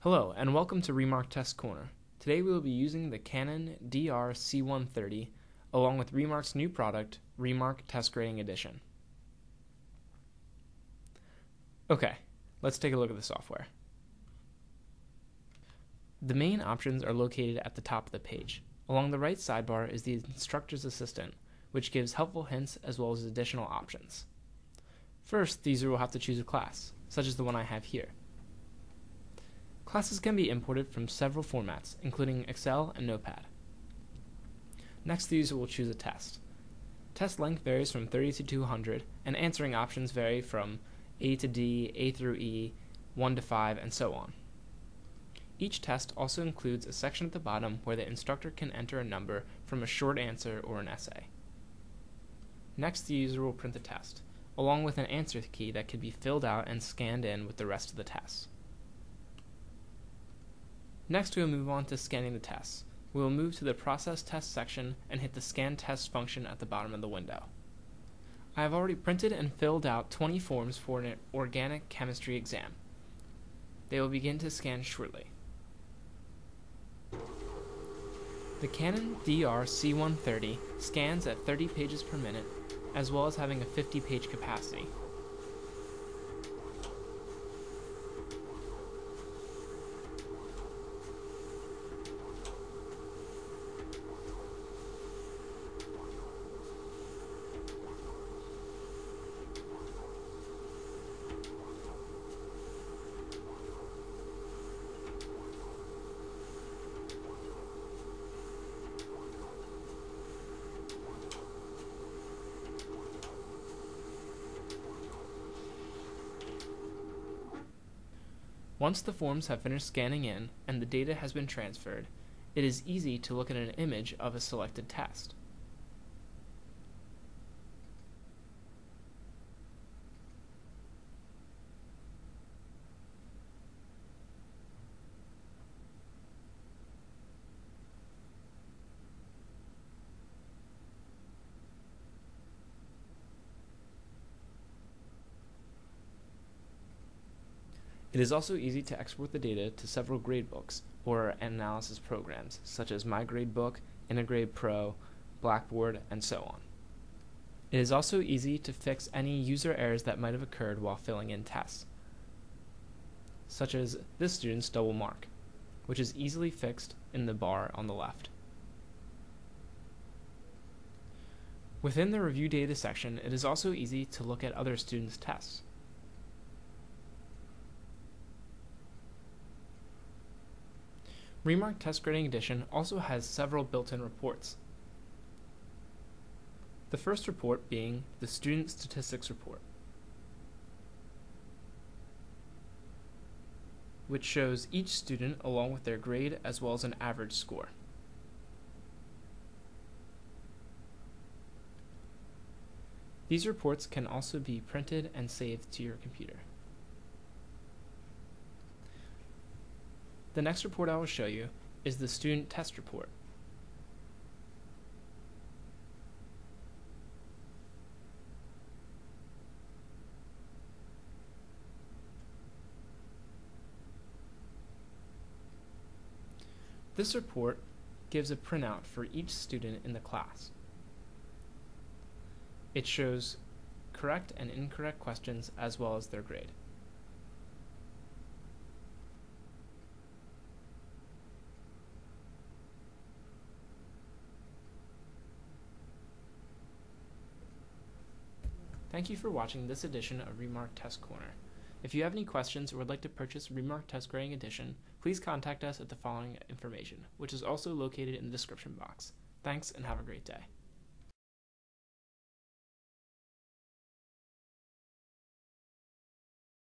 Hello and welcome to Remark Test Corner. Today we will be using the Canon DR-C130 along with Remark's new product, Remark Test Grading Edition. Okay, let's take a look at the software. The main options are located at the top of the page. Along the right sidebar is the Instructor's Assistant, which gives helpful hints as well as additional options. First, the user will have to choose a class, such as the one I have here. Classes can be imported from several formats, including Excel and Notepad. Next, the user will choose a test. Test length varies from 30 to 200, and answering options vary from A to D, A through E, 1 to 5, and so on. Each test also includes a section at the bottom where the instructor can enter a number from a short answer or an essay. Next, the user will print the test, along with an answer key that can be filled out and scanned in with the rest of the tests. Next, we will move on to scanning the tests. We will move to the Process Test section and hit the Scan Test function at the bottom of the window. I have already printed and filled out 20 forms for an organic chemistry exam. They will begin to scan shortly. The Canon DR-C130 scans at 30 pages per minute, as well as having a 50-page capacity. Once the forms have finished scanning in and the data has been transferred, it is easy to look at an image of a selected test. It is also easy to export the data to several gradebooks or analysis programs such as My Gradebook, Integrade Pro, Blackboard, and so on. It is also easy to fix any user errors that might have occurred while filling in tests, such as this student's double mark, which is easily fixed in the bar on the left. Within the Review Data section, it is also easy to look at other students' tests. Remark Test Grading Edition also has several built-in reports. The first report being the Student Statistics Report, which shows each student along with their grade as well as an average score. These reports can also be printed and saved to your computer. The next report I will show you is the Student Test Report, This report gives a printout for each student in the class. It shows correct and incorrect questions as well as their grade. Thank you for watching this edition of Remark Test Corner. If you have any questions or would like to purchase Remark Test Grading Edition, please contact us at the following information, which is also located in the description box. Thanks and have a great day.